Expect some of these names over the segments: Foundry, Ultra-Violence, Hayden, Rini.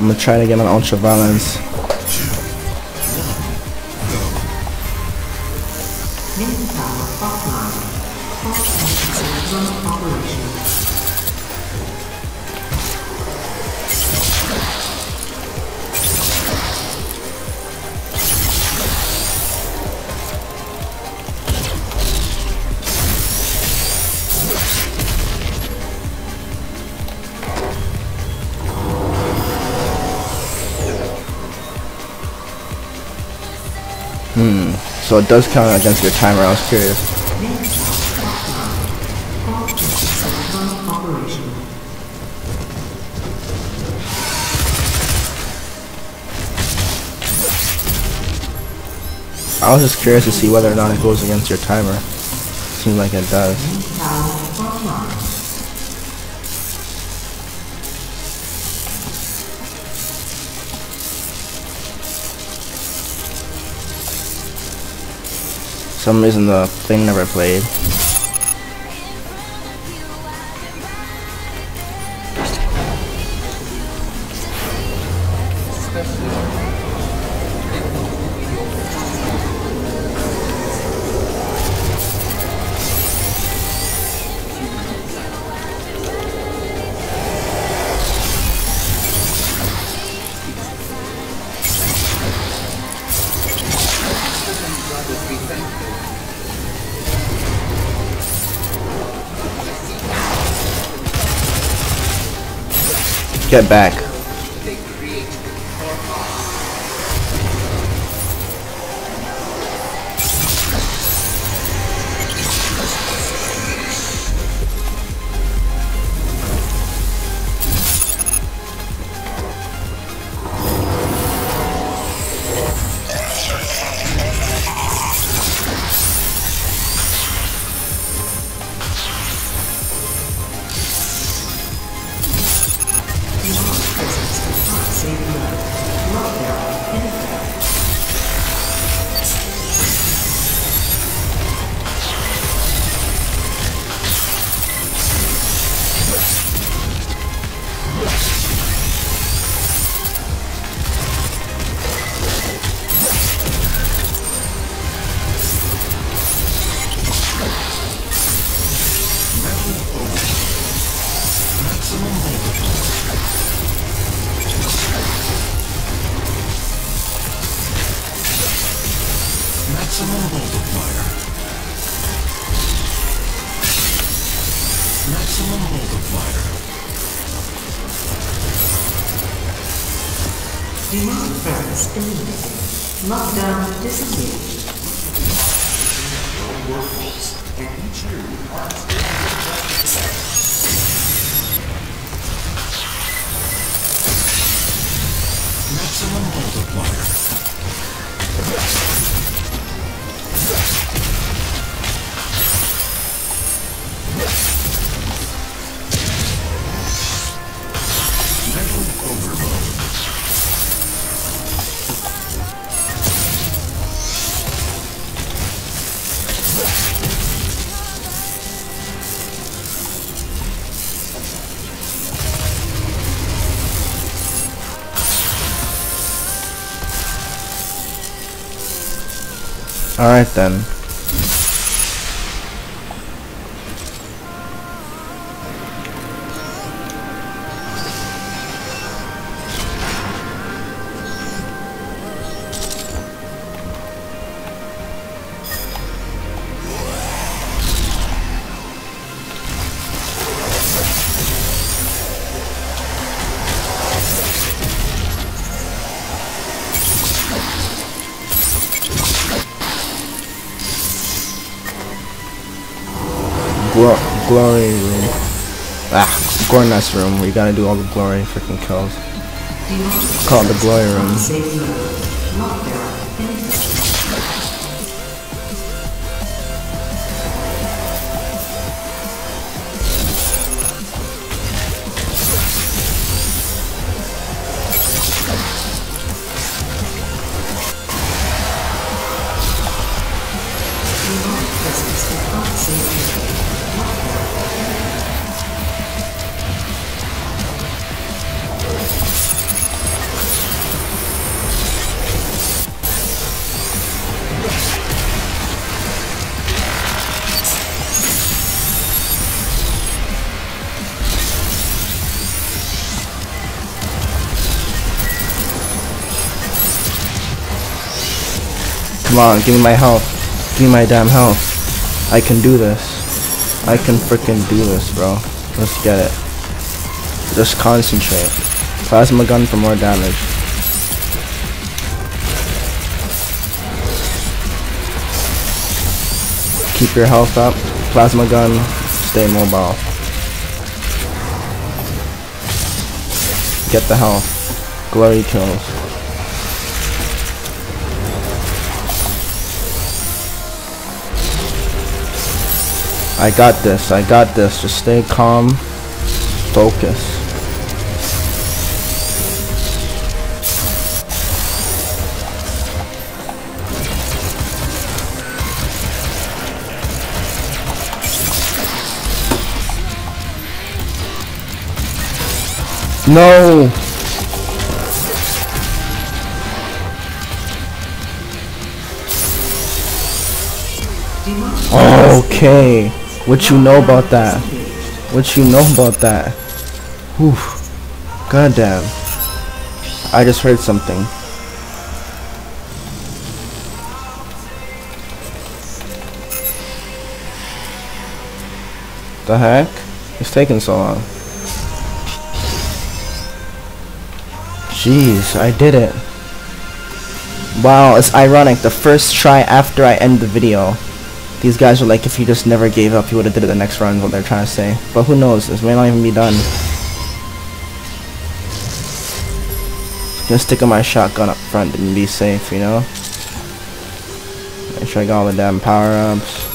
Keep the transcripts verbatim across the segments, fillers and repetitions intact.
I'm gonna try to get an ultra violence. Hmm, so it does count against your timer, I was curious. I was just curious to see whether or not it goes against your timer. Seems like it does. For some reason the thing never played. Get back. Demand barracks immediately. Lockdown disengaged. Maximum multiplier. Mental overload. Alright then. Glory room. Ah, Gorness room where you gotta do all the glory freaking kills. It's called the glory room. Come on, give me my health. Give me my damn health. I can do this. I can freaking do this, bro. Let's get it. Just concentrate. Plasma gun for more damage. Keep your health up. Plasma gun. Stay mobile. Get the health. Glory kills. I got this. I got this. Just stay calm. Focus. No! Okay. What you know about that? What you know about that? Whew. Goddamn. I just heard something. The heck? It's taking so long. Jeez, I did it. Wow, it's ironic, the first try after I end the video. These guys were like, if you just never gave up, you would've did it the next round, is what they're trying to say. But who knows, this may not even be done. I'm gonna stick on my shotgun up front and be safe, you know? Make sure I got all the damn power-ups.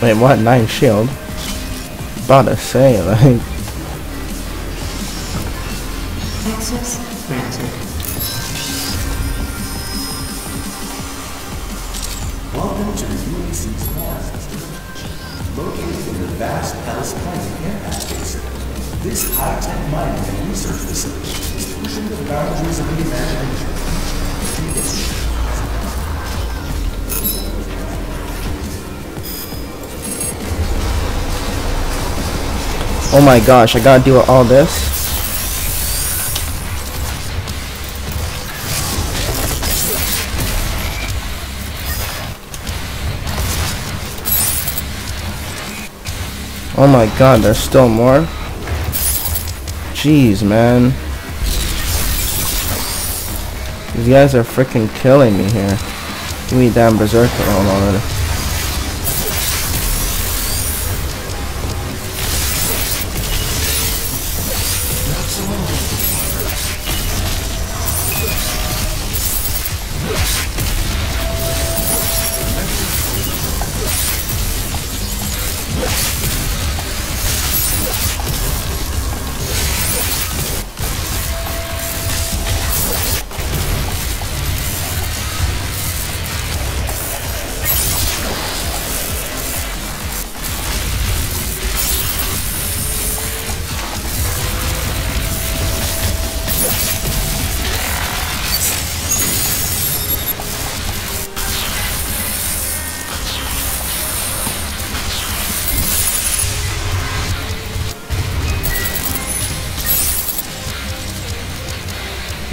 Wait, what? Nine shield? About to say, like. Access granted. Welcome to the U A C's farm. Located in the vast Palestinian air airspace, this high-tech mining and research facility is pushing the boundaries of the imagination. Oh my gosh, I gotta deal with all this. Oh my god, there's still more. Jeez, man. These guys are freaking killing me here. Give me damn berserker all already.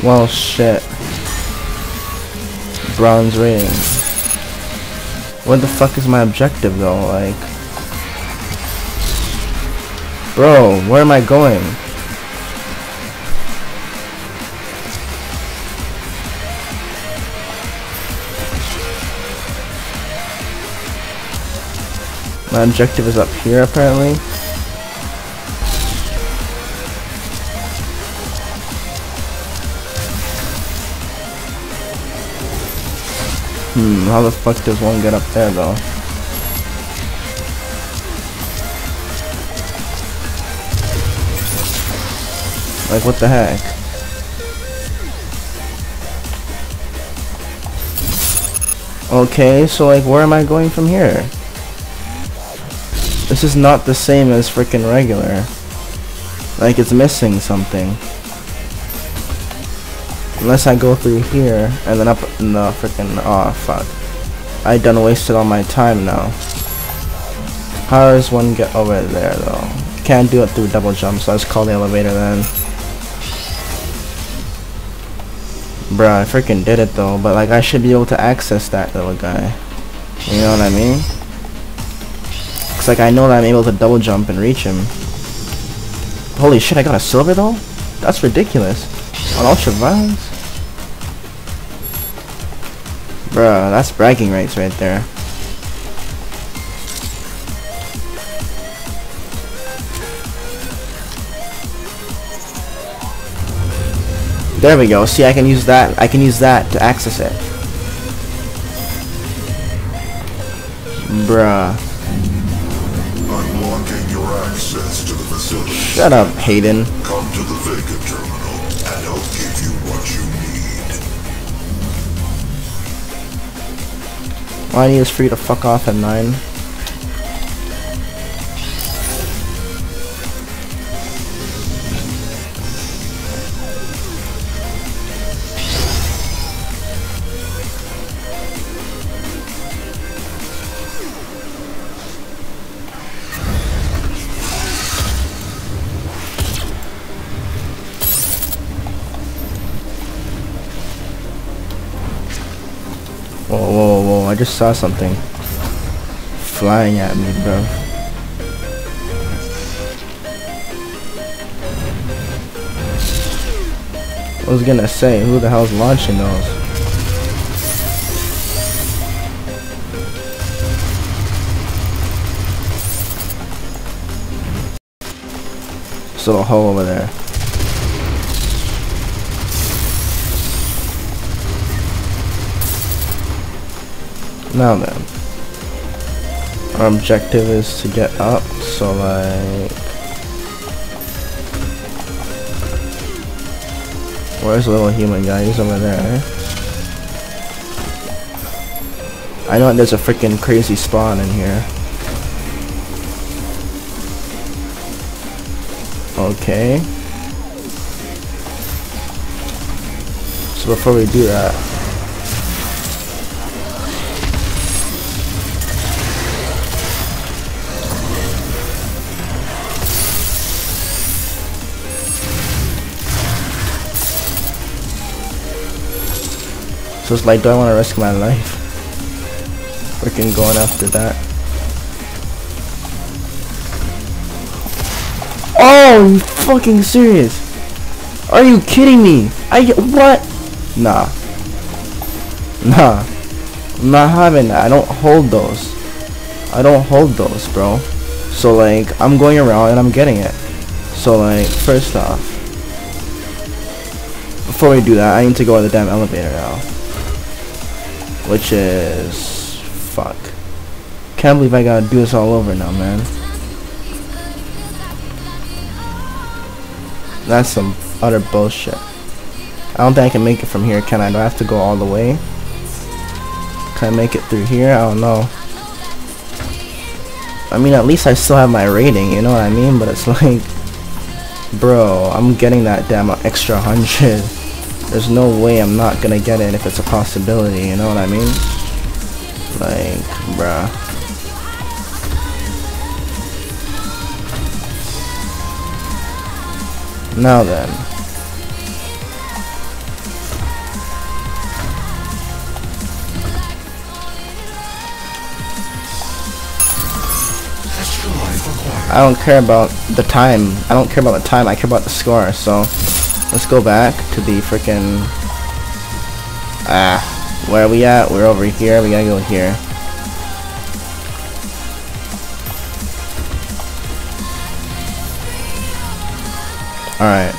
Well, shit. Bronze rating. What the fuck is my objective though? Like, bro, where am I going? My objective is up here apparently. Hmm, how the fuck does one get up there though? Like, what the heck? Okay, so like, where am I going from here? This is not the same as freaking regular. Like, it's missing something. Unless I go through here and then up. No, freaking. Aw, fuck. I done wasted all my time now. How does one get over there though? Can't do it through double jump, so I just call the elevator then. Bruh, I freaking did it though, but like I should be able to access that little guy. You know what I mean? It's like I know that I'm able to double jump and reach him. Holy shit, I got a silver though? That's ridiculous. On ultra violence? Bruh, that's bragging rights right there. There we go. See, I can use that. I can use that to access it. Bruh. Unlocking your access to the facility. Shut up, Hayden. Come to the Vega terminal, and I'll give you what you need. All I need is for you to fuck off at nine. Whoa, whoa, whoa, I just saw something flying at me, bro. I was gonna say, who the hell's launching those? There's a little hole over there. Now then, our objective is to get up, so like, where's the little human guy? He's over there. I know there's a freaking crazy spawn in here. Okay. So before we do that. So it's like, do I want to risk my life? Freaking going after that. Oh, are you fucking serious? Are you kidding me? I get what? Nah. Nah. I'm not having that. I don't hold those. I don't hold those, bro. So like, I'm going around and I'm getting it. So like, first off. Before we do that, I need to go to the damn elevator now. Which is... fuck. Can't believe I gotta do this all over now, man. That's some utter bullshit. I don't think I can make it from here, can I? Do I have to go all the way? Can I make it through here? I don't know. I mean, at least I still have my rating, you know what I mean? But it's like... bro, I'm getting that damn extra hundred. There's no way I'm not gonna get it if it's a possibility, you know what I mean? Like, bruh. Now then. I don't care about the time. I don't care about the time, I care about the score, so... let's go back to the freaking. Ah, where are we at? We're over here. We gotta go here. All right.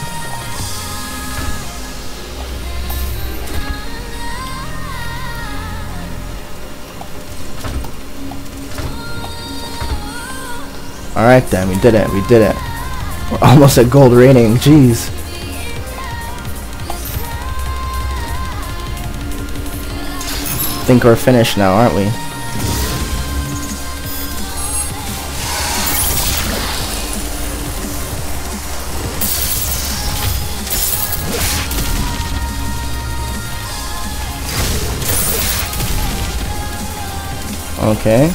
All right then. We did it. We did it. We're almost at gold rating. Jeez. think we're finished now, aren't we? Okay.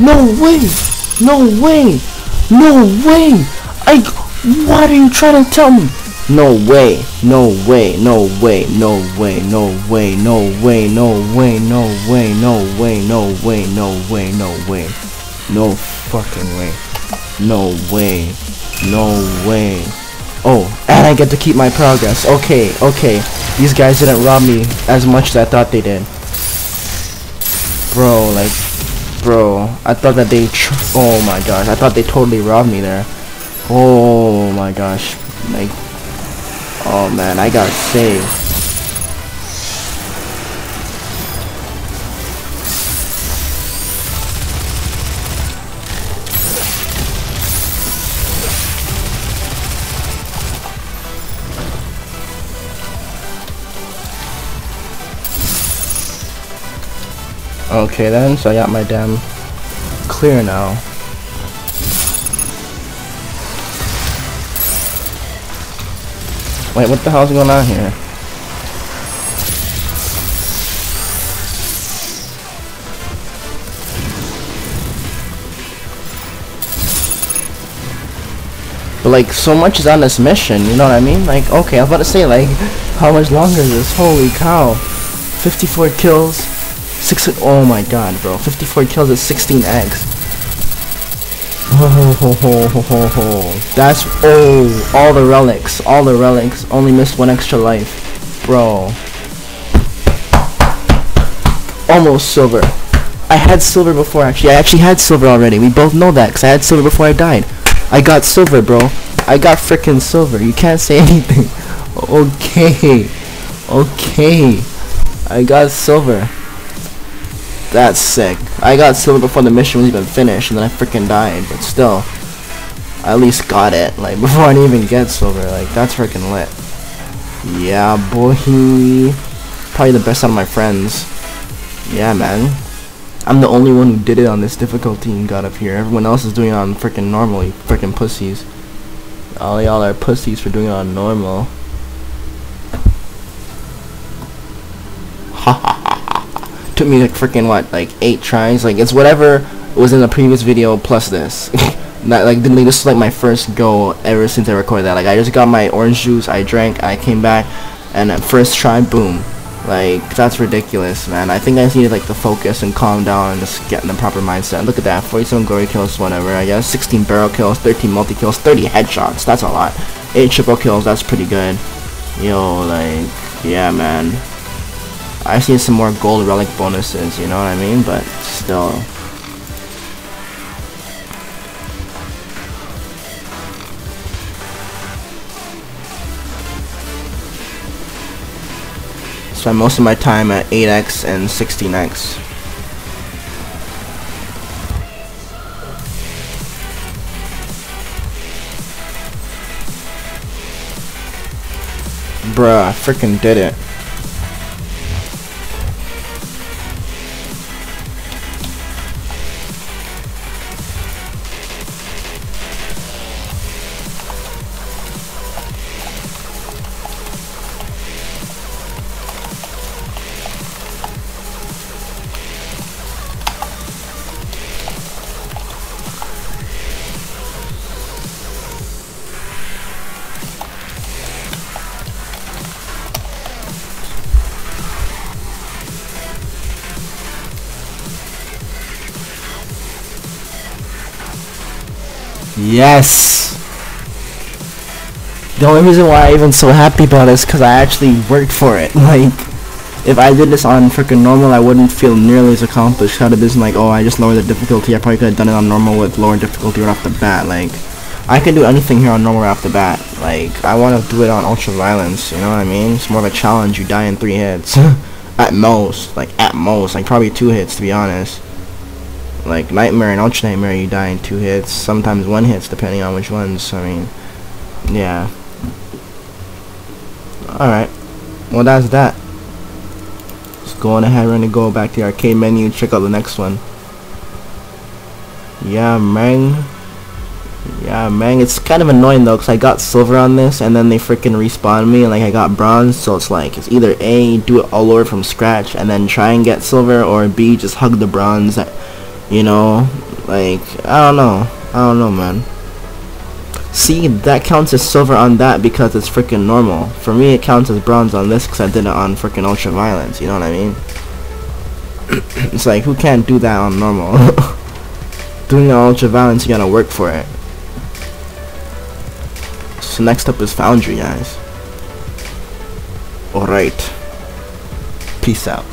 No way! No way! No way! No way! I... What are you trying to tell me? No way! No way! No way! No way! No way! No way! No way! No way! No way! No way! No way! No way! No fucking way! No way! No way! Oh, and I get to keep my progress. Okay, okay. These guys didn't rob me as much as I thought they did. Bro, like... Bro, I thought that they tr oh my gosh, I thought they totally robbed me there. Oh my gosh, like, oh man, I got saved. Okay then, so I got my dam clear now. Wait, what the hell's going on here? But like, so much is on this mission, you know what I mean? Like, okay, I was about to say, like, how much longer is this? Holy cow. fifty-four kills. Six, oh my god, bro. fifty-four kills is sixteen eggs. Oh, ho, ho, ho, ho, ho. That's, oh, all the relics. All the relics. Only missed one extra life. Bro. Almost silver. I had silver before, actually. I actually had silver already. We both know that, because I had silver before I died. I got silver, bro. I got frickin' silver. You can't say anything. Okay. Okay. I got silver. That's sick. I got silver before the mission was even finished, and then I freaking died, but still. I at least got it, like, before I didn't even get silver, like, that's freaking lit. Yeah, boy. Probably the best out of my friends. Yeah, man. I'm the only one who did it on this difficulty and got up here. Everyone else is doing it on freaking normal, you freaking pussies. All y'all are pussies for doing it on normal. Haha. Took me like freaking what, like eight tries. Like it's whatever was in the previous video plus this. Not like didn't this is like my first go ever since I recorded that. Like I just got my orange juice, I drank, I came back, and at first try, boom. Like that's ridiculous, man. I think I just needed like to focus and calm down and just get in the proper mindset. Look at that, forty-seven glory kills, whatever. I guess sixteen barrel kills, thirteen multi kills, thirty headshots. That's a lot. Eight triple kills. That's pretty good. Yo, like yeah, man. I see some more gold relic bonuses, you know what I mean? But still. Spend most of my time at eight X and sixteen X. Bruh, I freaking did it. Yes! The only reason why I'm even so happy about it is because I actually worked for it. Like, if I did this on freaking normal, I wouldn't feel nearly as accomplished. How did this, like, oh, I just lowered the difficulty. I probably could have done it on normal with lower difficulty right off the bat. Like, I can do anything here on normal right off the bat. Like, I want to do it on ultra violence, you know what I mean? It's more of a challenge. You die in three hits. At most. Like, at most. Like, probably two hits, to be honest. Like, Nightmare and Ultra Nightmare, you die in two hits. Sometimes one hits, depending on which ones. I mean, yeah. Alright. Well, that's that. Let's go on ahead. We're going to go back to the arcade menu and check out the next one. Yeah, man. Yeah, man. It's kind of annoying, though, because I got silver on this, and then they freaking respawned me, and, like, I got bronze, so it's like, it's either A, do it all over from scratch, and then try and get silver, or B, just hug the bronze. That, you know, like, I don't know. I don't know, man. See, that counts as silver on that because it's freaking normal. For me, it counts as bronze on this because I did it on freaking ultra violence. You know what I mean? It's like, who can't do that on normal? Doing it on ultra violence, you gotta work for it. So next up is Foundry, guys. Alright. Peace out.